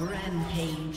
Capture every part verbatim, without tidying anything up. Rampage.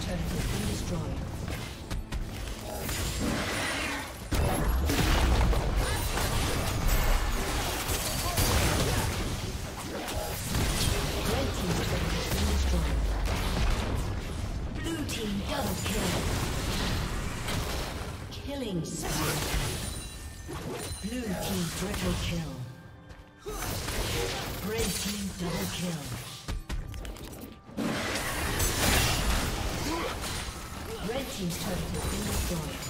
team's turret has been destroyed. Blue team triple kill. Red team double kill. Red team's turret has been destroyed.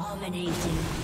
Dominating.